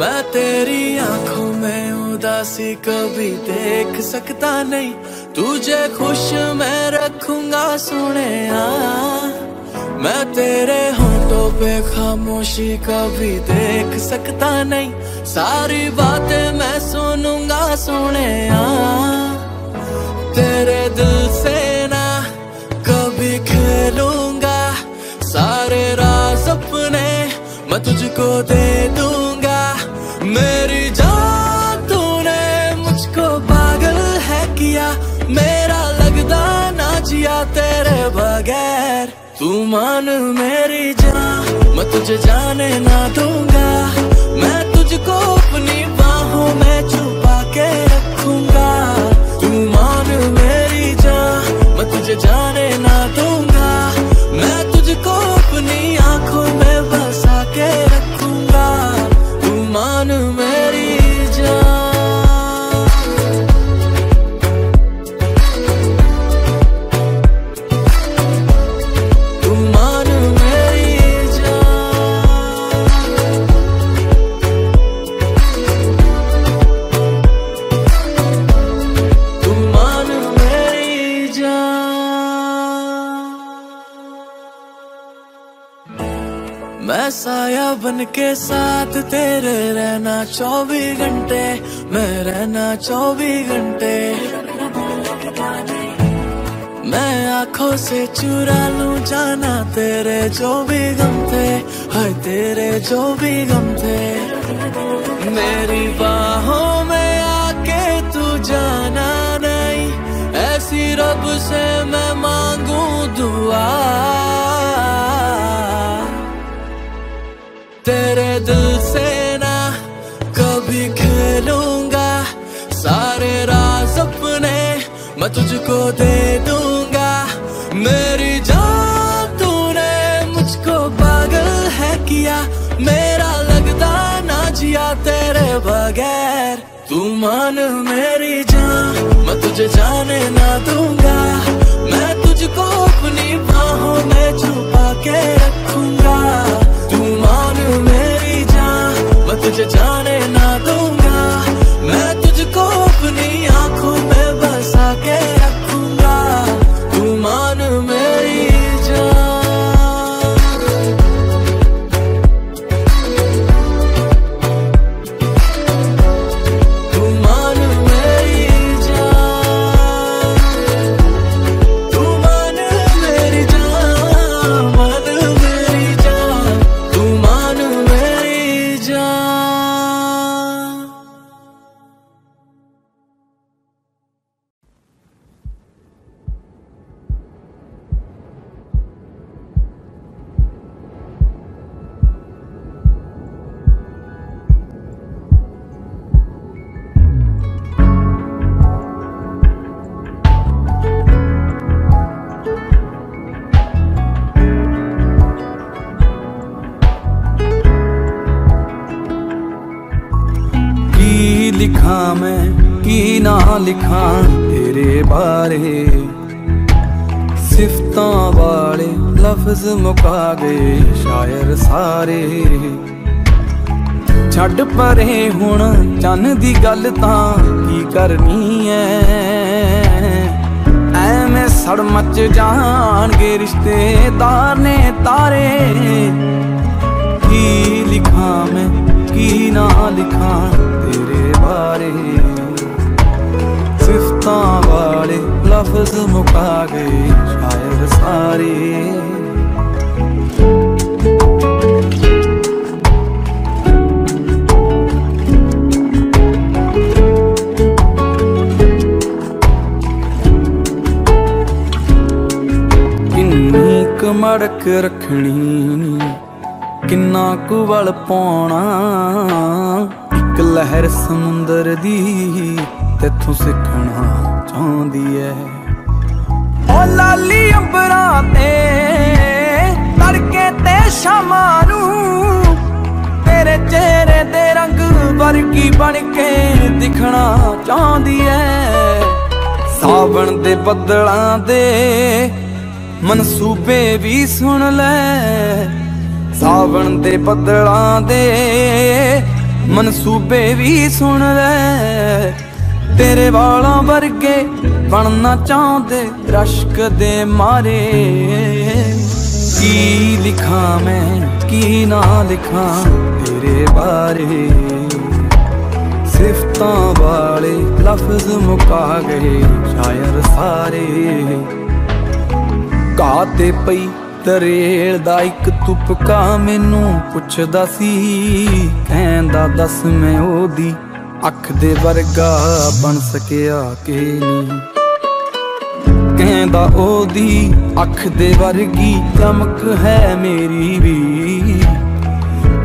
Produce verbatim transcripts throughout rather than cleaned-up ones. मैं तेरी आंखों में उदासी कभी देख सकता नहीं, तुझे खुश मैं रखूंगा सुने आ। मैं तेरे होंठों पे खामोशी कभी देख सकता नहीं, सारी बातें मैं सुनूंगा सुने आ। तेरे दिल से ना कभी खेलूंगा, सारे राज अपने मैं तुझको दे दूंगा। मेरी जान तूने मुझको पागल है किया, मेरा लगदा ना जिया तेरे बगैर। तू मान मेरी जान, मैं तुझे जाने ना दूंगा। मैं तुझको अपनी बाहों में छुपा के रखूंगा। तू मान मेरी जान, मैं तुझे जाने ना दूंगा। मैं तुझको अपनी आंखों में बसा के रखूंगा। तू मान मेरी जान। मैं साया बन के साथ तेरे रहना चौबीस घंटे, मैं रहना चौबीस घंटे। मैं आंखों से चुरा लूं जाना तेरे जो भी गम थे, हाय तेरे जो भी गम थे। मेरी बाहों में आके तू जाना नहीं, ऐसी रब से मैं मांगूं दुआ। तेरे दिल से ना कभी खेलूंगा, सारे राज अपने मैं तुझको दे दूंगा। मेरी जान तूने मुझको पागल है किया, मेरा लगता ना जिया तेरे बगैर। तू मान मेरी जान, मैं तुझे जाने ना दूंगा। मैं तुझको अपनी बाहों में छुपा के रखूंगा। मेरी जान, मैं तुझे जाने ना दूंगा। मैं तुझको अपनी आंखों में बसा के रखूंगा। तू मान मेरी जान। लिखा तेरे बारे सिफ्तां वाले लफ्ज मुका गए शायर सारे। छड़ परे हुण चन दी गल तां की करनी है, ऐवें सड़ मच जाणगे रिश्तेदार ने तारे। की लिखा मैं की ना लिखा तेरे बारे सिफ्तां वाले लफ्ज मुका गए शायर सारे। किन्नी क मड़क रखनी किन्ना कु वल पाउणा, इक लहर समुंदर दी तेथों सीखना चाहती है। ओ लाली अंबरां ते तड़के ते शामां नूं तेरे चेहरे दे रंग वरगी बन के दिखना चाहती है। सावन दे बदलां दे मनसूबे भी सुन ले, सावन दे बदलां दे मनसूबे भी सुन ले, तेरे वालों वर्गे बनना चाहते रश्क दे मारे। की लिखा मैं की ना लिखा तेरे बारे, सिफतां वाले लफ्ज मुका गए शायर सारे। काते पई दरेल दा इक तुपका मैनू पुछदा सी, कहंदा दस मैं ओदी अख दे वर्गा बन सकिया के नहीं, कहंदा ओदी अख दे वर्गी चमक है मेरी भी।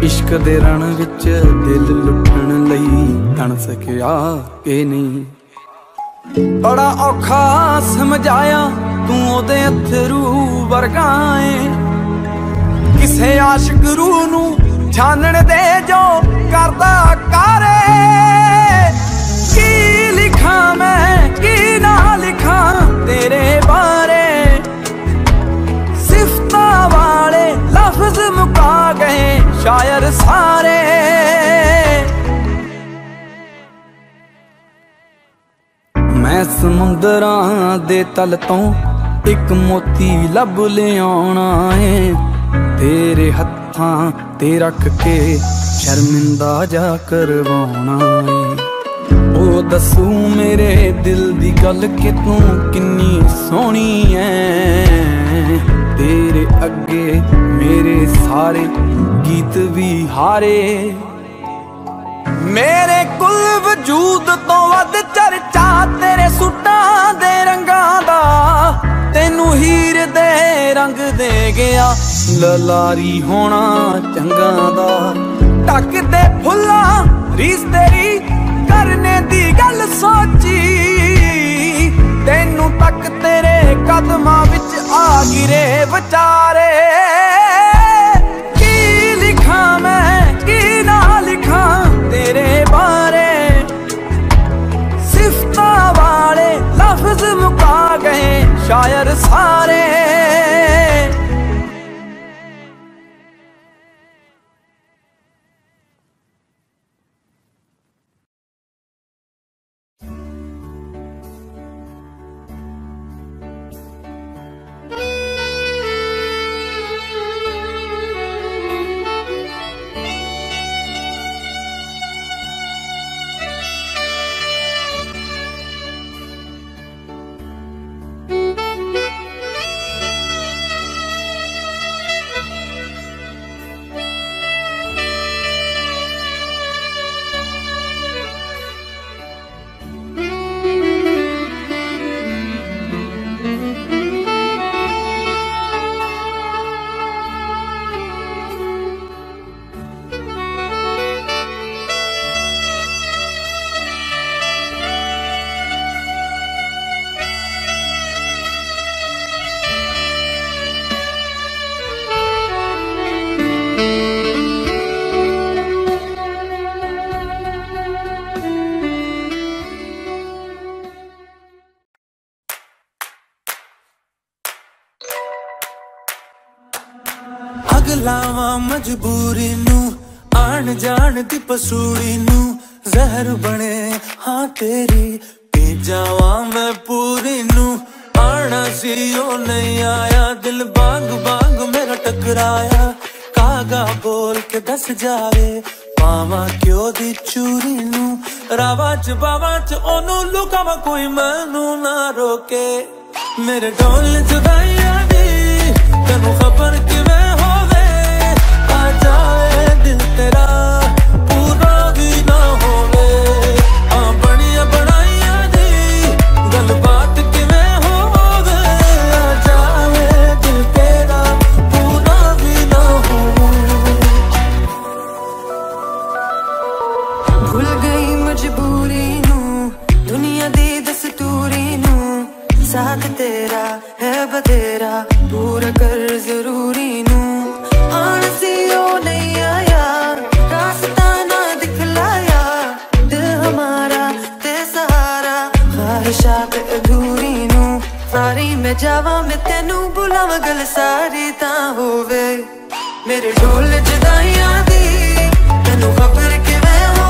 इश्क दे रण विच दिल लुटण लई तण सकिया के नहीं। बड़ा औखा समझाया तू ओदे अथरू वर्गाए, किसे आशिक रूह नू छानण दे जो करदा कारे। की लिखा मैं की ना लिखा तेरे बारे, सिफता वाले लफ्ज मुका गए शायर सारे। मैं समुंदरां दे तल तों एक मोती लब लियाना है, तेरे हत्थां ते रख के शर्मिंदा जा करवाना है। ओ दसू मेरे दिल दी गल के तू किन्नी सोहनी है, तेरे अगे मेरे सारे गीत भी हारे। मेरे कुल वजूद तो वध चर्चा तेरे सुटां दे रंगां दा, तेनू हीर दे रंग दे गया ललारी होना चंगां दा। टक दे फुल्लां रीस तेरी करने दी गल सोची, तेनू तक तेरे कदमां विच आ गिरे विचारे। की लिखा मैं की ना लिखा तेरे बारे, सिफतां वाले लफ्ज मुका गए शायर सारे। मजबूरी नू आन जान दी पसूरी नू, जहर बने हां तेरी पी जावा मैं पूरी नू। आना सी ओ नहीं आया, दिल बांग बांग मेरा टकराया। कागा बोल के दस जावे पावा क्यों दी चूरी नू, रावा च बावा च ओनू लुकावा कोई मैनू ना रोके। मेरे ढोल जुदाई दी तेनू खबर किवें तेरा पूरा भी ना होवे, आ बनिया बनाइया दी गलबात किवें होवे। आ जावे दिल तेरा पूरा भी ना होवे। भूल गई मजबूरी नू दुनिया दी दस्तूरी नू, साथ तेरा है बतेरा पूरा कर जरूरी नू। आन सी ओ नहीं आया, रास्ता ना दिखलाया, दिल हमारा ते सहारा ख्वाहिशात अधूरी नू। सारी मैं जावा मैं तेनू बुलावा गल सारी ता होवे। मेरे ढोल जदाइयां दी तेनू खबर किवें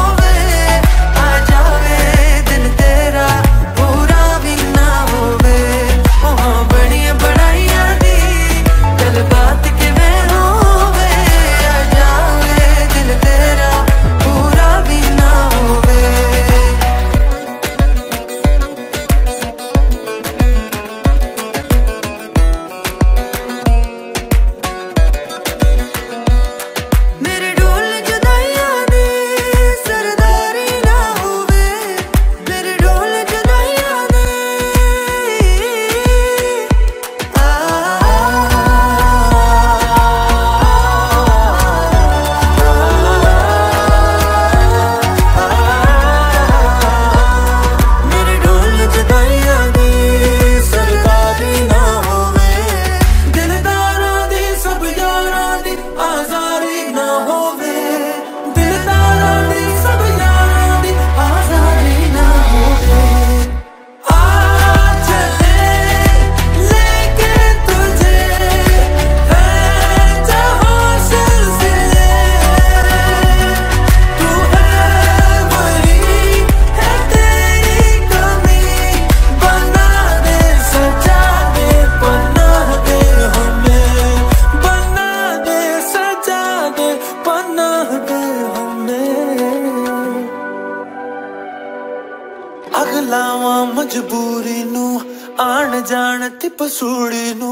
आन जान थी पसूड़ी नू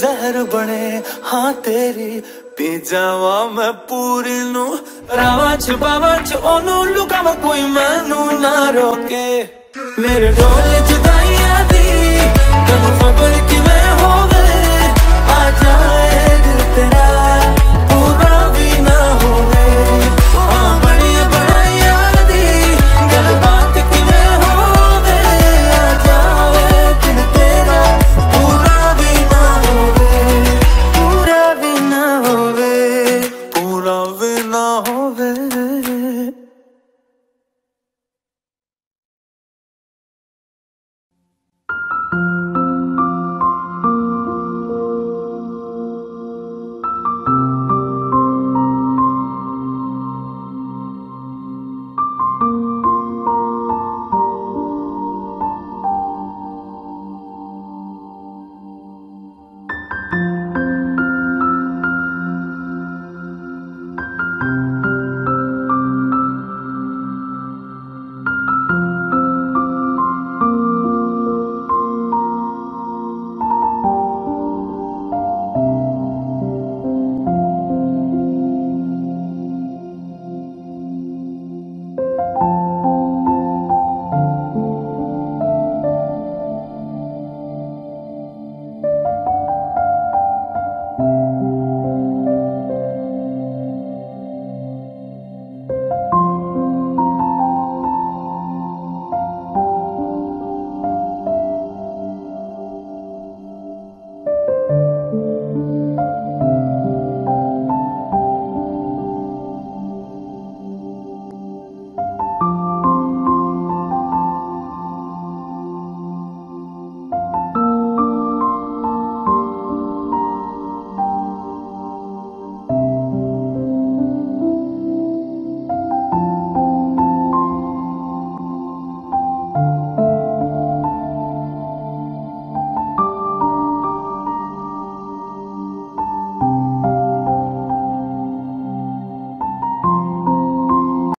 जहर बने हाँ तेरी पी जावा मैं पूरी नू रावा छुपावा च ओनू लुकावा कोई मैनू ना रोके मेरे ढोल जुदाइया दी।